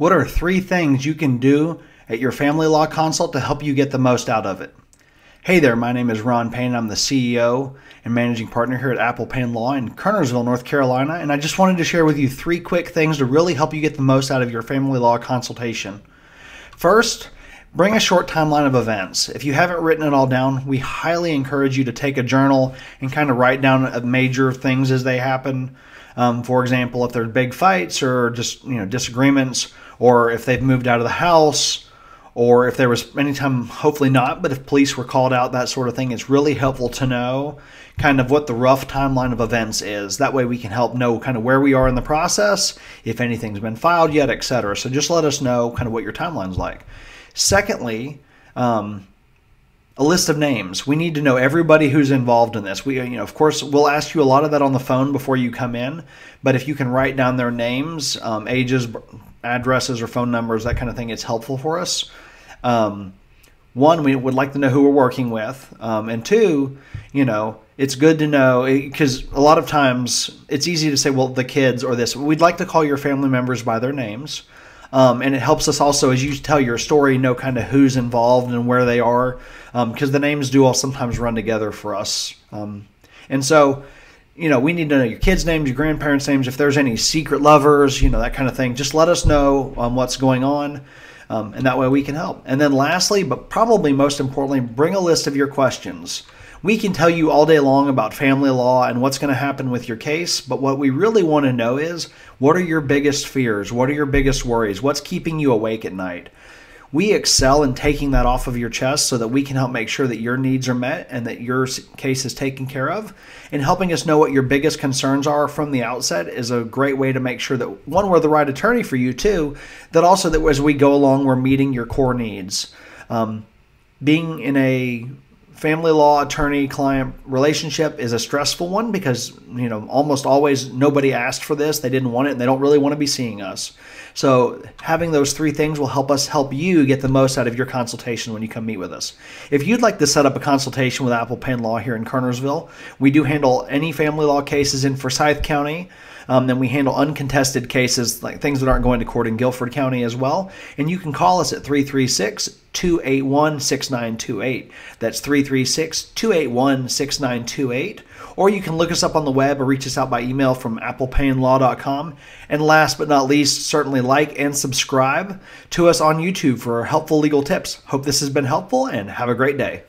What are three things you can do at your family law consult to help you get the most out of it? Hey there, my name is Ron Payne. I'm the CEO and managing partner here at Apple Payne Law in Kernersville, North Carolina, and I just wanted to share with you three quick things to really help you get the most out of your family law consultation. First, bring a short timeline of events. If you haven't written it all down, we highly encourage you to take a journal and kind of write down major things as they happen. For example, if there's big fights or just disagreements, or if they've moved out of the house, or if there was any time, hopefully not, but if police were called out, that sort of thing, it's really helpful to know kind of what the rough timeline of events is. That way we can help know kind of where we are in the process, if anything's been filed yet, etc. So just let us know kind of what your timeline's like. Secondly, a list of names. We need to know everybody who's involved in this. Of course, we'll ask you a lot of that on the phone before you come in, but if you can write down their names, ages, addresses, or phone numbers, that kind of thing, it's helpful for us. One, we would like to know who we're working with, and two, it's good to know, because a lot of times it's easy to say, well, the kids or this. We'd like to call your family members by their names. And it helps us also, as you tell your story, know kind of who's involved and where they are, because the names do all sometimes run together for us. And so, we need to know your kids' names, your grandparents' names, if there's any secret lovers, that kind of thing. Just let us know what's going on, and that way we can help. And then lastly, but probably most importantly, bring a list of your questions. We can tell you all day long about family law and what's going to happen with your case, but what we really want to know is, what are your biggest fears? What are your biggest worries? What's keeping you awake at night? We excel in taking that off of your chest so that we can help make sure that your needs are met and that your case is taken care of. And helping us know what your biggest concerns are from the outset is a great way to make sure that, one, we're the right attorney for you, two, that also that as we go along, we're meeting your core needs. Being in a family law attorney-client relationship is a stressful one because, almost always nobody asked for this. They didn't want it, and they don't really want to be seeing us. So having those three things will help us help you get the most out of your consultation when you come meet with us. If you'd like to set up a consultation with Apple Payne Law here in Kernersville, we do handle any family law cases in Forsyth County. Then we handle uncontested cases, like things that aren't going to court, in Guilford County as well. And you can call us at 336-281-6928. That's 336-281-6928. Or you can look us up on the web or reach us out by email from applepaynelaw.com. And last but not least, certainly like and subscribe to us on YouTube for helpful legal tips. Hope this has been helpful, and have a great day.